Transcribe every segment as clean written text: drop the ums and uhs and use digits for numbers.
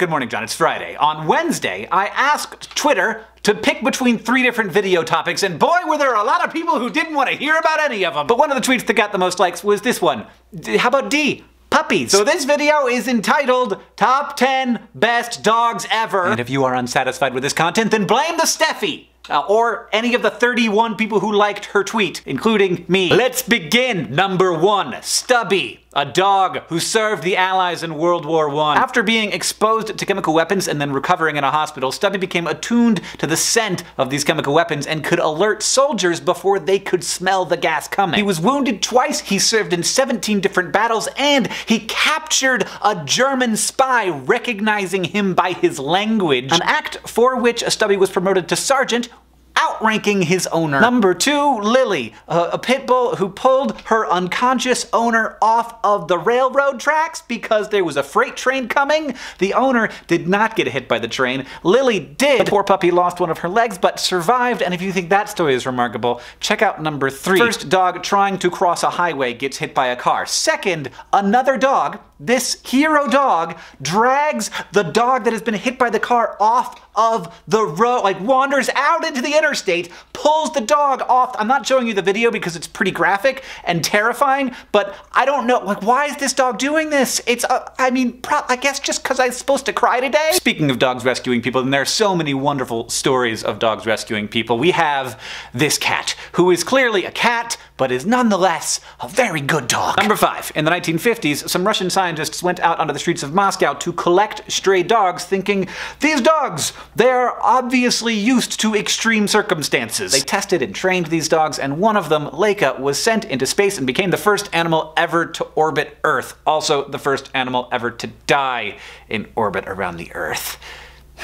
Good morning, John. It's Friday. On Wednesday, I asked Twitter to pick between three different video topics, and boy, were there a lot of people who didn't want to hear about any of them. But one of the tweets that got the most likes was this one. How about D? Puppies. So this video is entitled, Top 10 Best Dogs Ever. And if you are unsatisfied with this content, then blame the Steffi. Or any of the 31 people who liked her tweet, including me. Let's begin! Number 1. Stubby, a dog who served the Allies in World War I. After being exposed to chemical weapons and then recovering in a hospital, Stubby became attuned to the scent of these chemical weapons and could alert soldiers before they could smell the gas coming. He was wounded twice, he served in 17 different battles, and he captured a German spy recognizing him by his language, an act for which Stubby was promoted to sergeant, outranking his owner. Number 2, Lily, a pit bull who pulled her unconscious owner off of the railroad tracks because there was a freight train coming. The owner did not get hit by the train. Lily did. The poor puppy lost one of her legs but survived, and if you think that story is remarkable, check out number 3. First dog trying to cross a highway gets hit by a car. Second, another dog, this hero dog, drags the dog that has been hit by the car off of the road, like wanders out into the interstate, pulls the dog off. I'm not showing you the video because it's pretty graphic and terrifying, but I don't know, like, why is this dog doing this? It's, I guess just because I'm supposed to cry today? Speaking of dogs rescuing people, and there are so many wonderful stories of dogs rescuing people, we have this cat, who is clearly a cat, but is nonetheless a very good dog. Number 5. In the 1950s, some Russian scientists went out onto the streets of Moscow to collect stray dogs, thinking, these dogs, they're obviously used to extreme circumstances. They tested and trained these dogs, and one of them, Laika, was sent into space and became the first animal ever to orbit Earth. Also, the first animal ever to die in orbit around the Earth.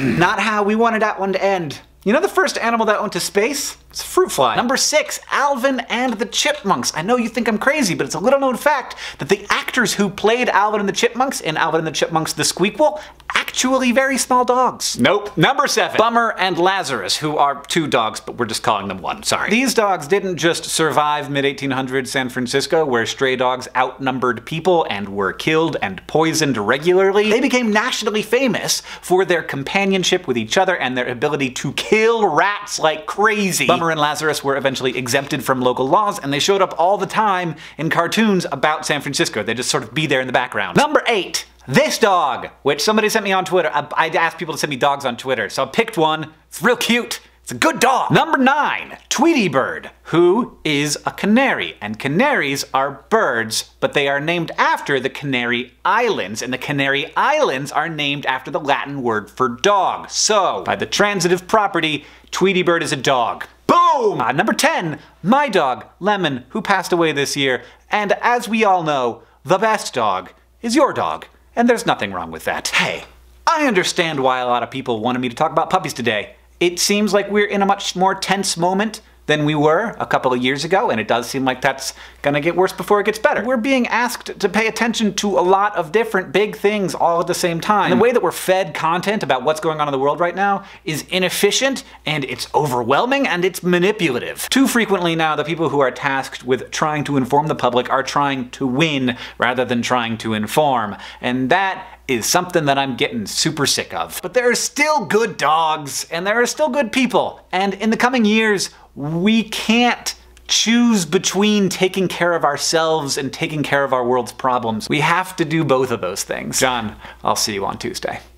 Not how we wanted that one to end. You know the first animal that went to space? It's a fruit fly. Number 6, Alvin and the Chipmunks. I know you think I'm crazy, but it's a little known fact that the actors who played Alvin and the Chipmunks in Alvin and the Chipmunks the Squeakquel actually very small dogs. Nope. Number 7, Bummer and Lazarus, who are two dogs, but we're just calling them one, sorry. These dogs didn't just survive mid-1800s San Francisco, where stray dogs outnumbered people and were killed and poisoned regularly. They became nationally famous for their companionship with each other and their ability to kill rats like crazy. Bummer and Lazarus were eventually exempted from local laws, and they showed up all the time in cartoons about San Francisco. They'd just sort of be there in the background. Number 8. This dog, which somebody sent me on Twitter. I asked people to send me dogs on Twitter, so I picked one. It's real cute. It's a good dog. Number 9, Tweety Bird, who is a canary. And canaries are birds, but they are named after the Canary Islands, and the Canary Islands are named after the Latin word for dog. So, by the transitive property, Tweety Bird is a dog. Boom! Number 10, my dog, Lemon, who passed away this year. And as we all know, the best dog is your dog. And there's nothing wrong with that. Hey, I understand why a lot of people wanted me to talk about puppies today. It seems like we're in a much more tense moment than we were a couple of years ago, and it does seem like that's gonna get worse before it gets better. We're being asked to pay attention to a lot of different big things all at the same time. And the way that we're fed content about what's going on in the world right now is inefficient, and it's overwhelming, and it's manipulative. Too frequently now, the people who are tasked with trying to inform the public are trying to win rather than trying to inform, and that is something that I'm getting super sick of. But there are still good dogs, and there are still good people, and in the coming years, we can't choose between taking care of ourselves and taking care of our world's problems. We have to do both of those things. John, I'll see you on Tuesday.